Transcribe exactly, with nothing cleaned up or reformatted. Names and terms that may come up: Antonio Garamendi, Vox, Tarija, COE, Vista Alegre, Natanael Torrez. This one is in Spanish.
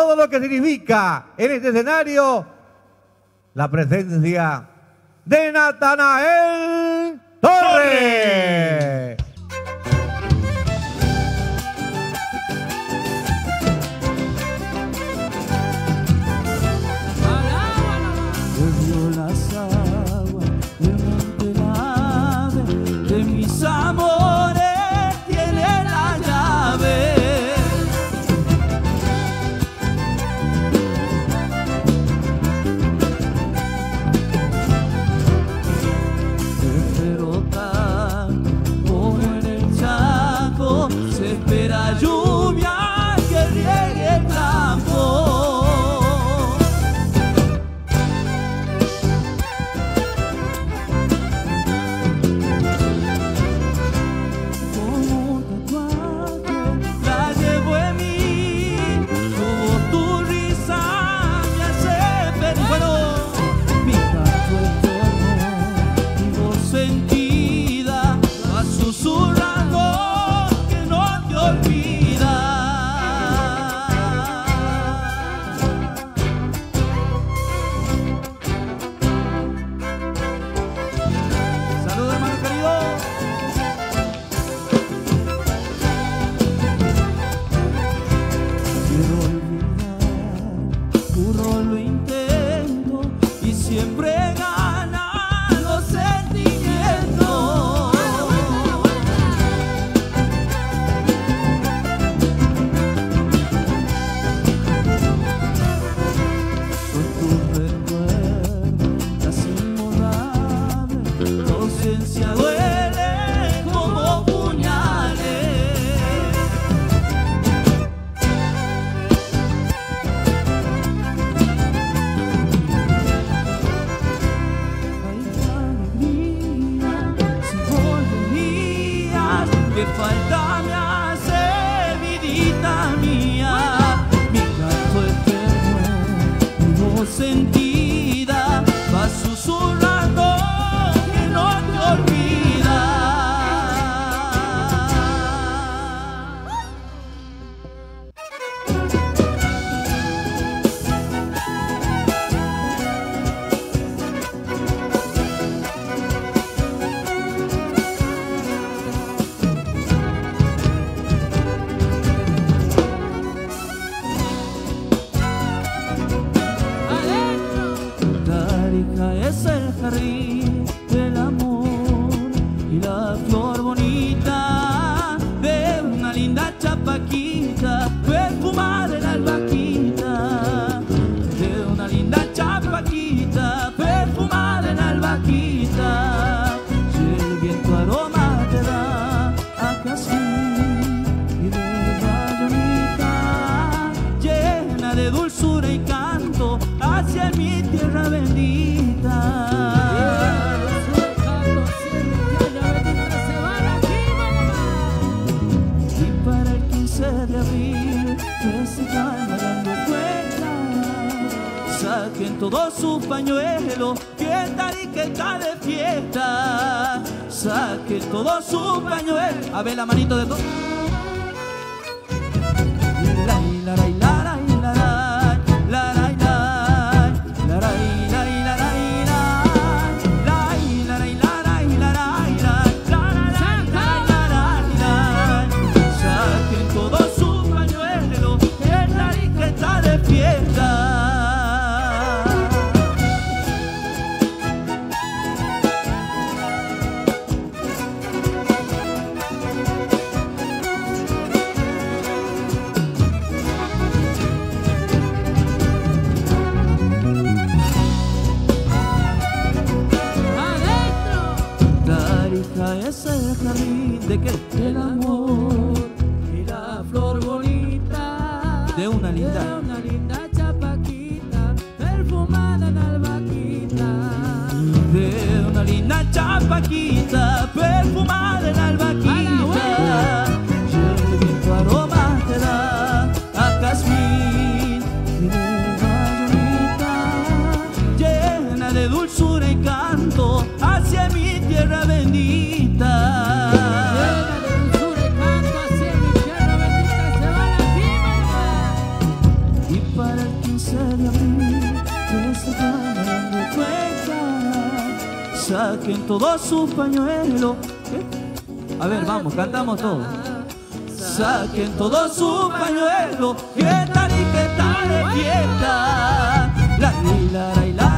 todo lo que significa en este escenario la presencia de Natanael Torrez. Saquen todo su pañuelo, que Tarija está de fiesta. Saquen todo su pañuelo. A ver la manito de todos. Es el jardín de que el amor y la flor bonita de una linda, de una linda chapaquita perfumada en albaquita, de una linda chapaquita perfumada en albaquita. Lleve tu aroma te da a jazmín y de bayonita, llena de dulzura y canto hacia mi tierra bendita. Llena de dulzura y canto hacia mi tierra bendita. Se va la cima. Y piensan de mí, que se están dando cuenta. Saquen todo su pañuelo. ¿Eh? A ver, vamos, cantamos todos. Saquen todo su pañuelo, que tal y que tal es fiesta. La, la, la, la, la.